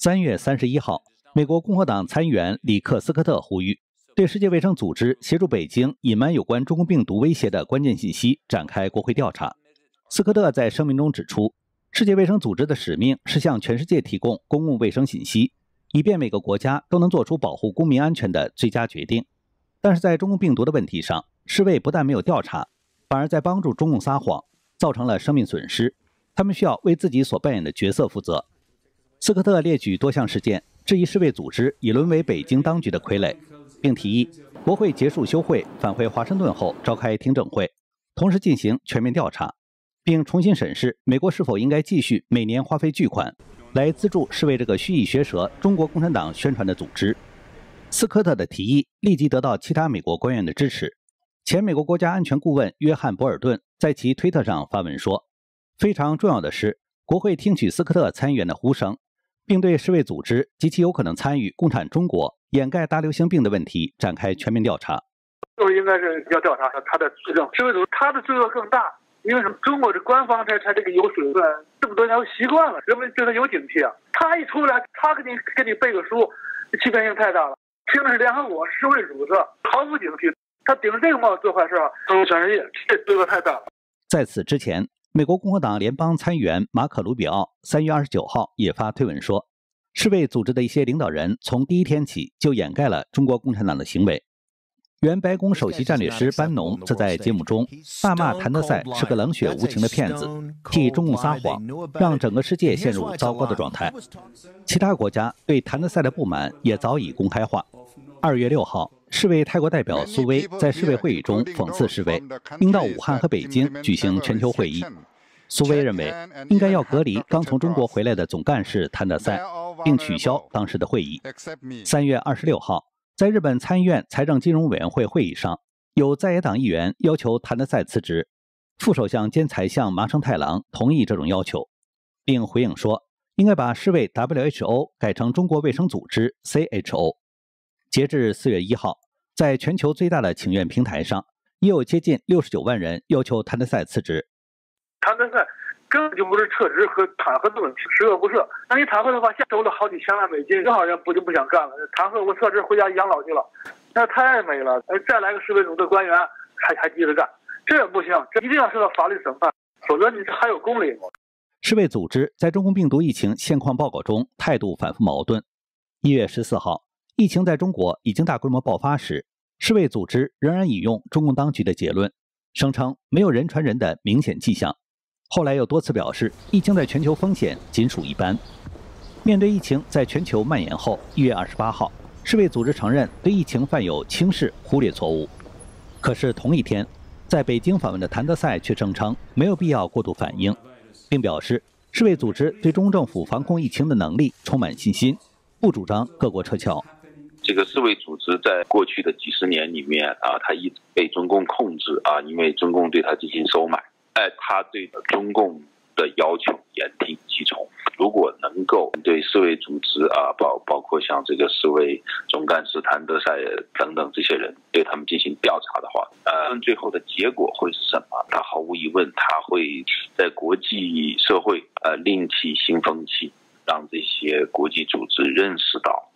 3月31号，美国共和党参议员里克·斯科特呼吁，对世界卫生组织协助北京隐瞒有关中共病毒威胁的关键信息展开国会调查。斯科特在声明中指出，世界卫生组织的使命是向全世界提供公共卫生信息，以便每个国家都能做出保护公民安全的最佳决定。但是在中共病毒的问题上，世卫不但没有调查，反而在帮助中共撒谎，造成了生命损失。他们需要为自己所扮演的角色负责。斯科特列举多项事件，质疑世卫组织已沦为北京当局的傀儡，并提议国会结束休会，返回华盛顿后召开听证会，同时进行全面调查，并重新审视美国是否应该继续每年花费巨款来资助世卫这个虚意学舌、中国共产党宣传的组织。斯科特的提议立即得到其他美国官员的支持。前美国国家安全顾问约翰·博尔顿在其推特上发文说：“非常重要的是，国会听取斯科特参议员的呼声，并对世卫组织及其有可能参与共产中国、掩盖大流行病的问题展开全面调查。就是应该是要调查他的罪证，世卫组织他的罪恶更大，因为什么？中国的官方他这个有水分，这么多年都习惯了，人们对他有警惕啊。他一出来，他给你背个书，欺骗性太大了。听的是联合国、世卫组织，毫无警惕，他顶着这个帽子做坏事啊，登陆全世界，这罪恶太大了。”在此之前，美国共和党联邦参议员马可·卢比奥3月29号也发推文说，世卫组织的一些领导人从第一天起就掩盖了中国共产党的行为。原白宫首席战略师班农则在节目中大骂谭德赛是个冷血无情的骗子，替中共撒谎，让整个世界陷入糟糕的状态。其他国家对谭德赛的不满也早已公开化。2月6号，世卫泰国代表苏威在世卫会议中讽刺世卫应到武汉和北京举行全球会议。苏威认为应该要隔离刚从中国回来的总干事谭德赛，并取消当时的会议。3月26号，在日本参议院财政金融委员会会议上，有在野党议员要求谭德赛辞职，副首相兼财相麻生太郎同意这种要求，并回应说应该把世卫 WHO 改成中国卫生组织 CHO。截至4月1号，在全球最大的请愿平台上，也有接近69万人要求谭德赛辞职。谭德赛根本就不是撤职和弹劾的问题，十恶不赦。那你弹劾的话，下周了好几千万美金，正好人就不想干了。弹劾我撤职回家养老去了，那太美了。再来个世卫组织官员还接着干，这也不行，这一定要受到法律审判，否则你这还有公理吗？世卫组织在中共病毒疫情现况报告中态度反复矛盾。1月14号。疫情在中国已经大规模爆发时，世卫组织仍然引用中共当局的结论，声称没有人传人的明显迹象。后来又多次表示，疫情在全球风险仅属一般。面对疫情在全球蔓延后，1月28号，世卫组织承认对疫情犯有轻视、忽略错误。可是同一天，在北京访问的谭德赛却声称没有必要过度反应，并表示世卫组织对中共政府防控疫情的能力充满信心，不主张各国撤侨。这个世卫组织在过去的几十年里面啊，它一直被中共控制啊，因为中共对它进行收买。它对中共的要求言听计从。如果能够对世卫组织啊，包括像这个世卫总干事谭德赛等等这些人，对他们进行调查的话，最后的结果会是什么？它毫无疑问，它会在国际社会另起新风气，让这些国际组织认识到，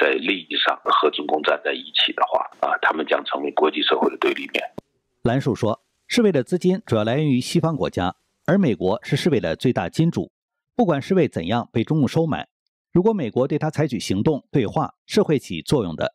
在利益上和中共站在一起的话啊，他们将成为国际社会的对立面。兰树说，世卫的资金主要来源于西方国家，而美国是世卫的最大金主。不管世卫怎样被中共收买，如果美国对他采取行动对话，是会起作用的。